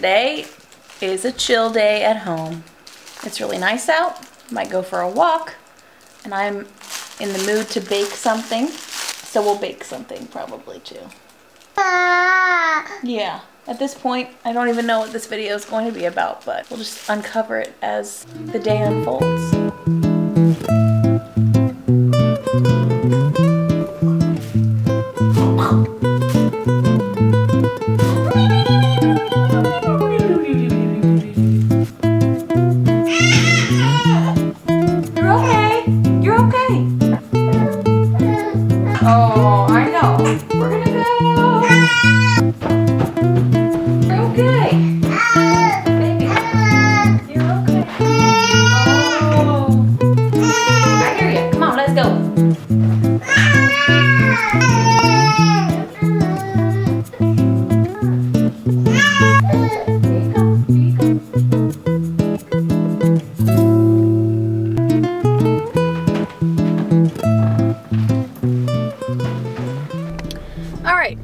today is a chill day at home. It's really nice out. Might go for a walk, and I'm in the mood to bake something, so we'll bake something probably too. Yeah, at this point, I don't even know what this video is going to be about, but we'll just uncover it as the day unfolds.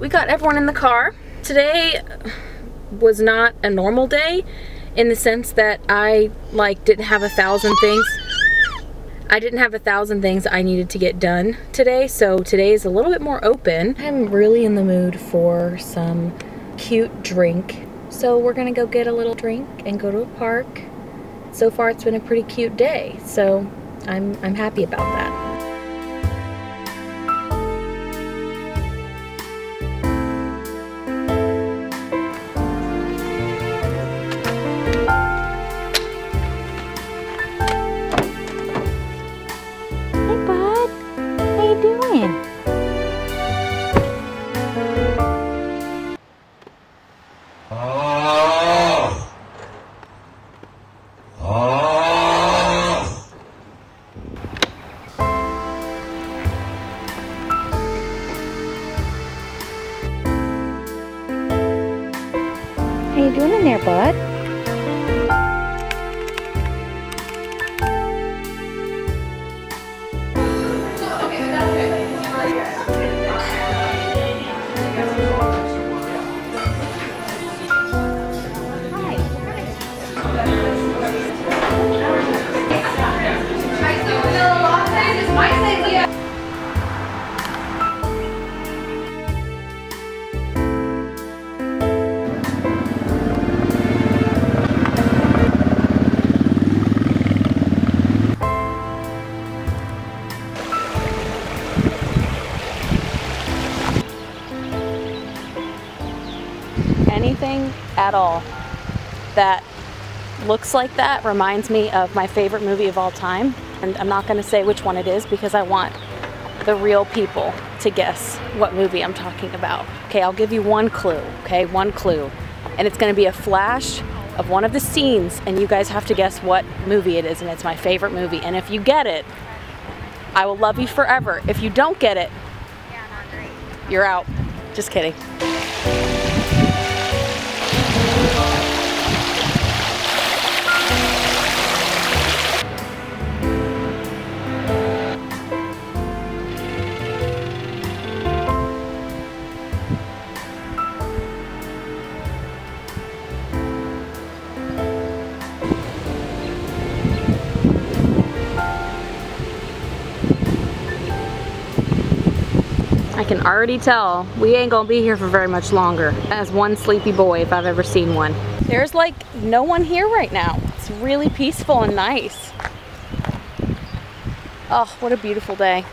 We got everyone in the car. Today was not a normal day in the sense that I didn't have 1,000 things. I didn't have 1,000 things I needed to get done today, so today is a little bit more open. I'm really in the mood for some cute drink. So we're gonna go get a little drink and go to a park. So far it's been a pretty cute day, so I'm happy about that. How you doing in there, bud? Anything at all that looks like that reminds me of my favorite movie of all time, and I'm not going to say which one it is because I want the real people to guess what movie I'm talking about. Okay, I'll give you one clue, okay, one clue, and it's going to be a flash of one of the scenes, and you guys have to guess what movie it is, and it's my favorite movie, and if you get it, I will love you forever. If you don't get it, you're out. Just kidding. I can already tell we ain't gonna be here for very much longer. As one sleepy boy, if I've ever seen one. There's like no one here right now. It's really peaceful and nice. Oh, what a beautiful day.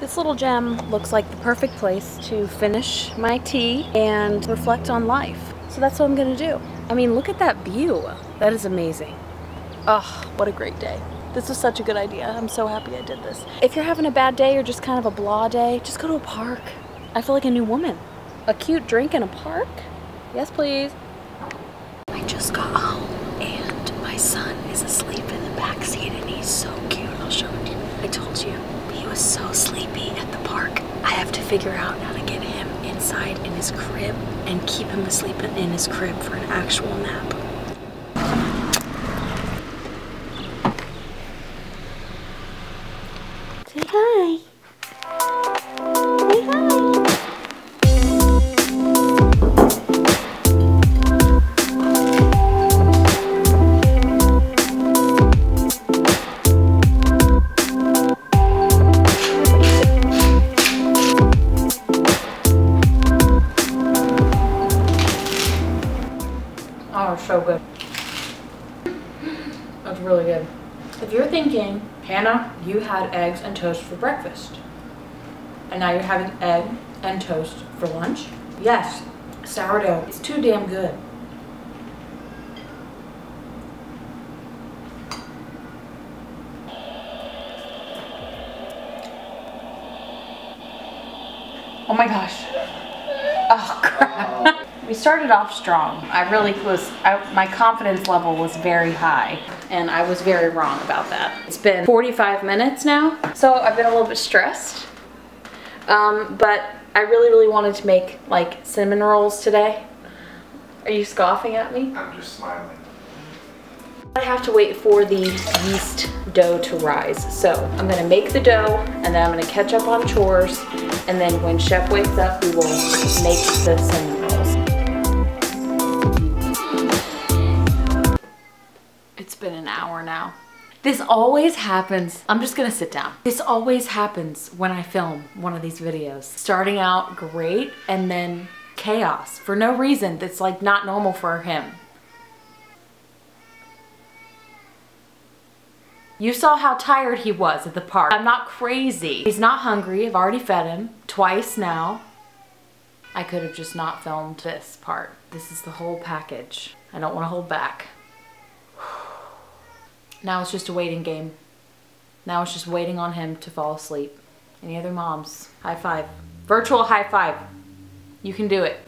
This little gem looks like the perfect place to finish my tea and reflect on life. So that's what I'm gonna do. I mean, look at that view. That is amazing. Oh, what a great day. This was such a good idea. I'm so happy I did this. If you're having a bad day or just kind of a blah day, just go to a park. I feel like a new woman. A cute drink in a park? Yes, please. I just got home and my son is asleep in the backseat and he's so cute. I'll show it to you. I told you, he was so sleepy at the park. I have to figure out how to get him inside in his crib and keep him asleep in his crib for an actual nap. Oh, so good. That's really good. If you're thinking, Hannah, you had eggs and toast for breakfast, and now you're having egg and toast for lunch? Yes, sourdough. It's too damn good. Oh my gosh. Oh crap. We started off strong. I really was, my confidence level was very high, and I was very wrong about that. It's been 45 minutes now, so I've been a little bit stressed. But I really wanted to make like cinnamon rolls today. Are you scoffing at me? I'm just smiling. I have to wait for the yeast dough to rise. So I'm gonna make the dough, and then I'm gonna catch up on chores, and then when Chef wakes up, we will make the cinnamon rolls. It's been an hour now. This always happens. I'm just gonna sit down. This always happens when I film one of these videos. Starting out great, and then chaos for no reason. That's like not normal for him. You saw how tired he was at the park. I'm not crazy. He's not hungry. I've already fed him twice now. I could have just not filmed this part. This is the whole package. I don't want to hold back. Now it's just a waiting game. Now it's just waiting on him to fall asleep. Any other moms? High five. Virtual high five. You can do it.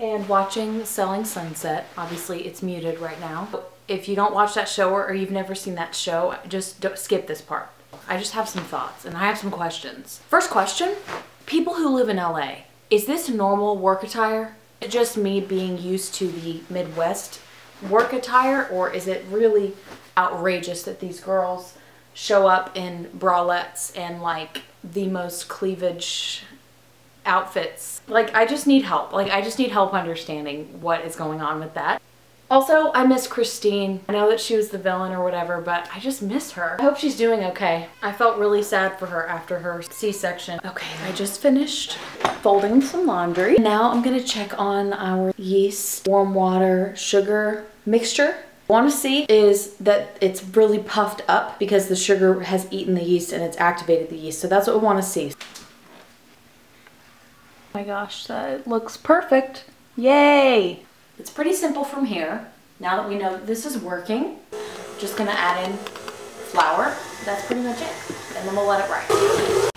And watching Selling Sunset, obviously it's muted right now. If you don't watch that show or you've never seen that show, just don't skip this part. I just have some thoughts and I have some questions. First question, people who live in LA, is this normal work attire? Is it just me being used to the Midwest work attire, or is it really outrageous that these girls show up in bralettes and like the most cleavage outfits? Like, I just need help. Like, I just need help understanding what is going on with that. Also, I miss Christine. I know that she was the villain or whatever, but I just miss her. I hope she's doing okay. I felt really sad for her after her C-section. Okay, I just finished folding some laundry. Now I'm gonna check on our yeast, warm water, sugar mixture. What I want to see is that it's really puffed up because the sugar has eaten the yeast and it's activated the yeast. So that's what we want to see. Oh my gosh, that looks perfect. Yay! It's pretty simple from here. Now that we know that this is working, just gonna add in flour. That's pretty much it. And then we'll let it rise.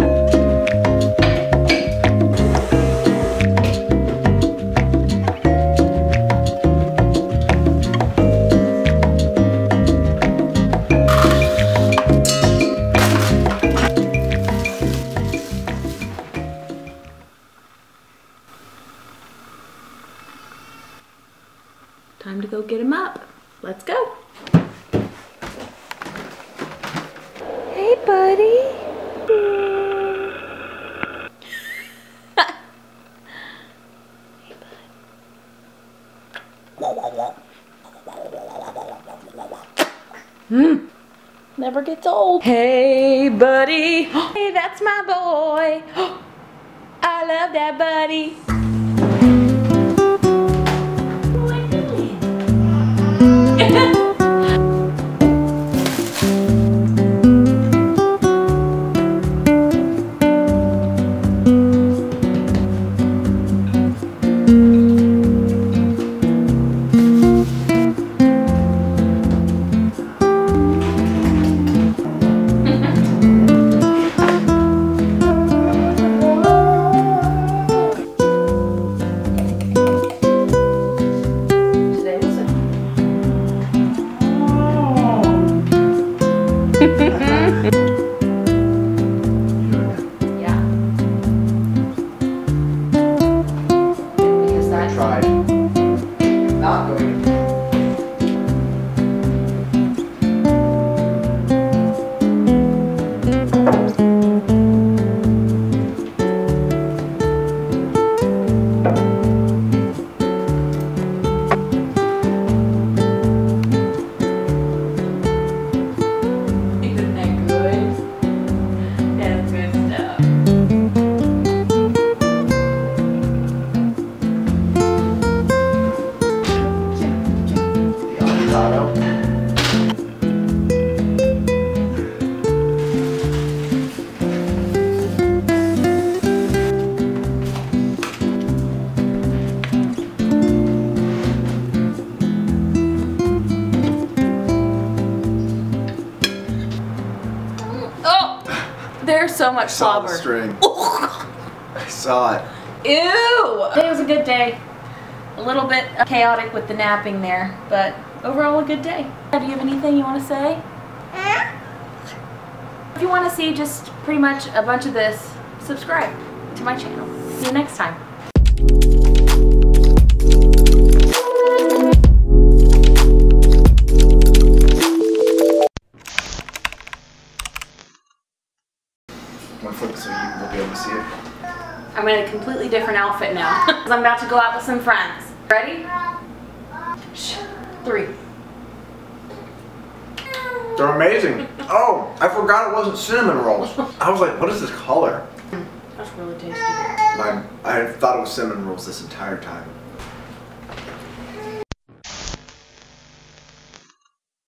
Time to go get him up. Let's go. Hey, buddy. Hey, bud. Never gets old. Hey, buddy. Hey, that's my boy. I love that, buddy. There's so much slobber. I saw it. Ew! Today was a good day. A little bit chaotic with the napping there, but overall a good day. Do you have anything you want to say? If you want to see just pretty much a bunch of this, subscribe to my channel. See you next time. One flip so you will be able to see it. I'm in a completely different outfit now because I'm about to go out with some friends. Ready? 3. They're amazing. Oh, I forgot it wasn't cinnamon rolls. I was like, what is this color? That's really tasty. I thought it was cinnamon rolls this entire time.